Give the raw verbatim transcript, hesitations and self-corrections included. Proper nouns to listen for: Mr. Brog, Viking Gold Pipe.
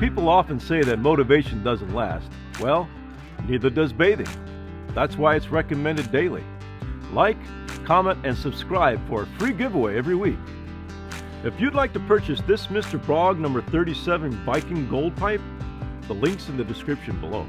People often say that motivation doesn't last. Well, neither does bathing. That's why it's recommended daily. Like, comment, and subscribe for a free giveaway every week. If you'd like to purchase this Mister Brog number thirty-seven Viking Gold Pipe, the link's in the description below.